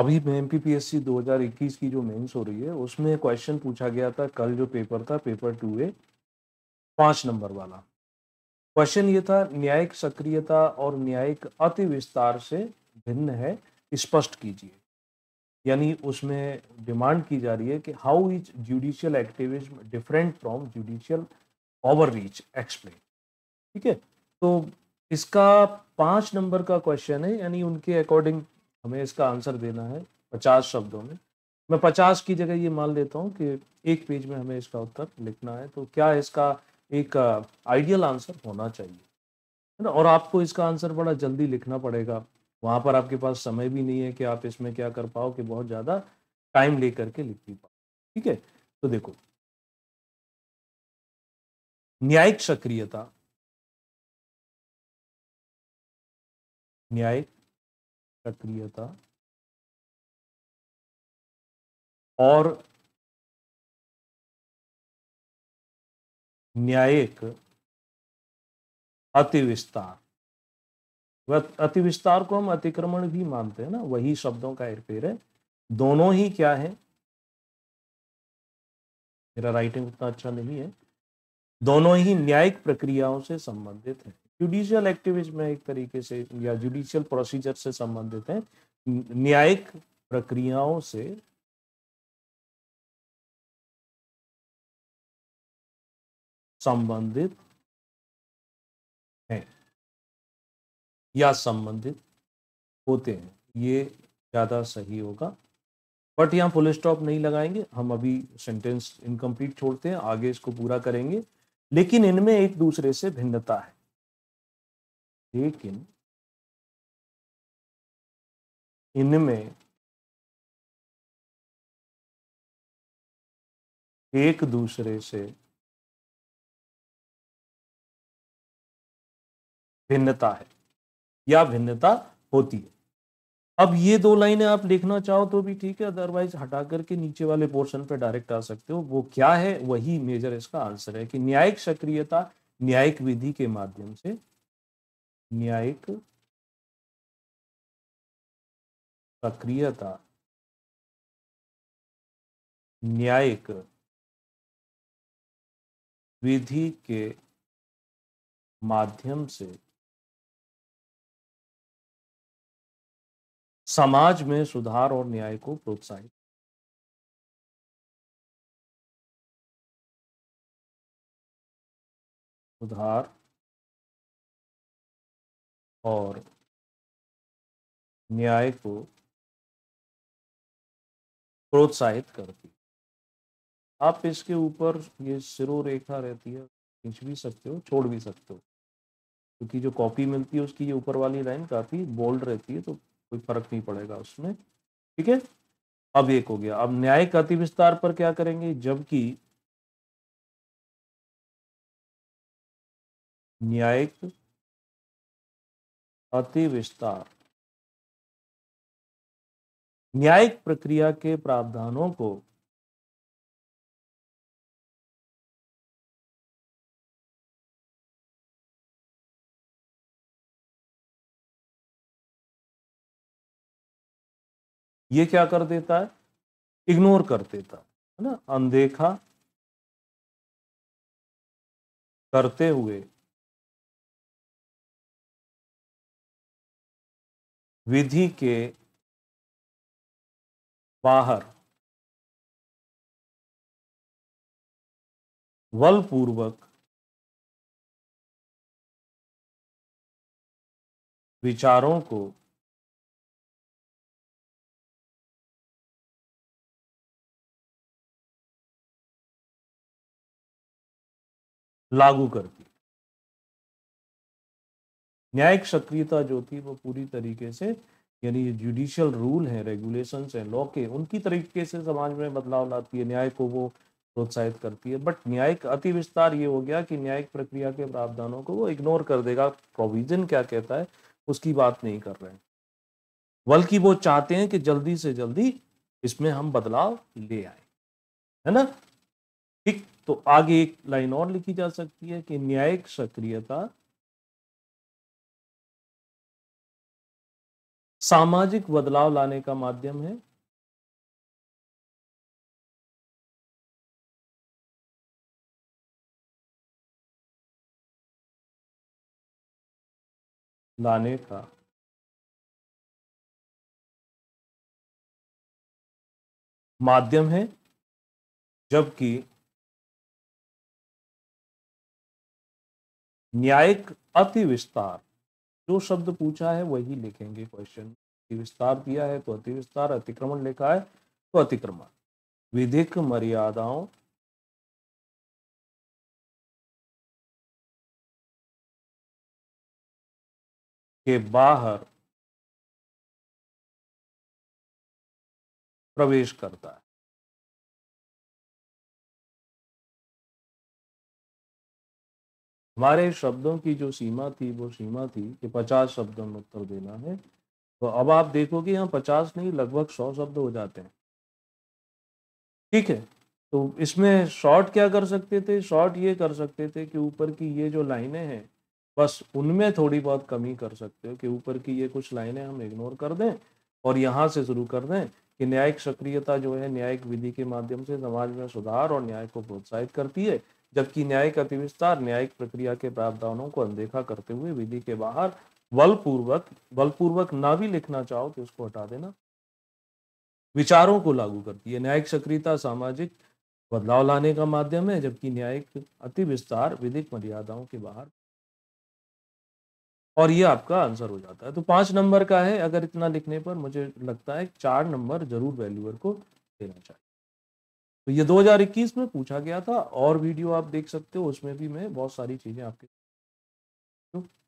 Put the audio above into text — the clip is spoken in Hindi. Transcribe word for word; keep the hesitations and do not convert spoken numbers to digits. अभी एमपीपीएससी दो हज़ार इक्कीस की जो मेंस हो रही है उसमें क्वेश्चन पूछा गया था, कल जो पेपर था पेपर टू ए पाँच नंबर वाला क्वेश्चन ये था, न्यायिक सक्रियता और न्यायिक अति विस्तार से भिन्न है स्पष्ट कीजिए। यानी उसमें डिमांड की जा रही है कि how is judicial activism different from judicial overreach, explain. ठीक है, तो इसका पाँच नंबर का क्वेश्चन है, यानी उनके अकॉर्डिंग हमें इसका आंसर देना है पचास शब्दों में। मैं पचास की जगह ये मान लेता हूँ कि एक पेज में हमें इसका उत्तर लिखना है। तो क्या इसका एक आइडियल आंसर होना चाहिए, है ना। और आपको इसका आंसर बड़ा जल्दी लिखना पड़ेगा, वहाँ पर आपके पास समय भी नहीं है कि आप इसमें क्या कर पाओ कि बहुत ज़्यादा टाइम ले करके लिख भी पाओ। ठीक है, तो देखो, न्यायिक सक्रियता, न्यायिक सक्रियता और न्यायिक अतिविस्तार, अतिविस्तार को हम अतिक्रमण भी मानते हैं ना, वही शब्दों का हेरफेर है। दोनों ही क्या है, मेरा राइटिंग उतना अच्छा नहीं है, दोनों ही न्यायिक प्रक्रियाओं से संबंधित है। जुडिशियल एक्टिविज्म एक तरीके से या जुडिशियल प्रोसीजर से संबंधित है, न्यायिक प्रक्रियाओं से संबंधित हैं या संबंधित होते हैं, ये ज्यादा सही होगा। बट यहाँ फुल स्टॉप नहीं लगाएंगे, हम अभी सेंटेंस इनकम्प्लीट छोड़ते हैं, आगे इसको पूरा करेंगे। लेकिन इनमें एक दूसरे से भिन्नता है, लेकिन इनमें एक दूसरे से भिन्नता है या भिन्नता होती है। अब ये दो लाइनें आप लिखना चाहो तो भी ठीक है, अदरवाइज हटा करके नीचे वाले पोर्शन पे डायरेक्ट आ सकते हो। वो क्या है, वही मेजर इसका आंसर है कि न्यायिक सक्रियता न्यायिक विधि के माध्यम से, न्यायिक सक्रियता न्यायिक विधि के माध्यम से समाज में सुधार और न्याय को प्रोत्साहित। सुधार और न्याय को प्रोत्साहित करती। आप इसके ऊपर ये सिरो रेखा रहती है, खींच भी सकते हो, छोड़ भी सकते हो, क्योंकि जो कॉपी मिलती है उसकी ये ऊपर वाली लाइन काफ़ी बोल्ड रहती है, तो कोई फर्क नहीं पड़ेगा उसमें। ठीक है, अब एक हो गया। अब न्यायिक अतिविस्तार पर क्या करेंगे, जबकि न्यायिक अति विस्तार न्यायिक प्रक्रिया के प्रावधानों को ये क्या कर देता है, इग्नोर कर देता है, है ना, अनदेखा करते हुए विधि के बाहर बलपूर्वक विचारों को लागू करती। न्यायिक सक्रियता जो थी वो पूरी तरीके से, यानी ये जुडिशियल रूल हैं, रेगुलेशंस हैं, लॉ के, उनकी तरीके से समाज में बदलाव लाती है, न्याय को वो प्रोत्साहित करती है। बट न्यायिक अति विस्तार ये हो गया कि न्यायिक प्रक्रिया के प्रावधानों को वो इग्नोर कर देगा, प्रोविजन क्या कहता है उसकी बात नहीं कर रहे हैं, बल्कि वो चाहते हैं कि जल्दी से जल्दी इसमें हम बदलाव ले आए, है ना। ठीक, तो आगे एक लाइन और लिखी जा सकती है कि न्यायिक सक्रियता सामाजिक बदलाव लाने का माध्यम है। लाने का माध्यम है जबकि न्यायिक अति विस्तार, जो शब्द पूछा है वही लिखेंगे क्वेश्चन। अति विस्तार दिया है तो अति विस्तार, अतिक्रमण लिखा है तो अतिक्रमण। विधिक मर्यादाओं के बाहर प्रवेश करता है। हमारे शब्दों की जो सीमा थी वो सीमा थी कि पचास शब्दों में उत्तर देना है, तो अब आप देखोगे यहाँ पचास नहीं लगभग सौ शब्द हो जाते हैं। ठीक है, तो इसमें शॉर्ट क्या कर सकते थे, शॉर्ट ये कर सकते थे कि ऊपर की ये जो लाइनें हैं बस उनमें थोड़ी बहुत कमी कर सकते हो, कि ऊपर की ये कुछ लाइनें हम इग्नोर कर दें और यहाँ से शुरू कर दें कि न्यायिक सक्रियता जो है न्यायिक विधि के माध्यम से समाज में सुधार और न्याय को प्रोत्साहित करती है, जबकि न्यायिक अतिविस्तार न्यायिक प्रक्रिया के प्रावधानों को अनदेखा करते हुए विधि के बाहर बलपूर्वक बलपूर्वक ना भी लिखना चाहो तो उसको हटा देना, विचारों को लागू करती है। न्यायिक सक्रियता सामाजिक बदलाव लाने का माध्यम है जबकि न्यायिक अतिविस्तार विधिक मर्यादाओं के बाहर, और ये आपका आंसर हो जाता है। तो पांच नंबर का है, अगर इतना लिखने पर मुझे लगता है चार नंबर जरूर वैल्यूअर को देना चाहिए। तो ये दो हज़ार इक्कीस में पूछा गया था, और वीडियो आप देख सकते हो, उसमें भी मैं बहुत सारी चीजें आपके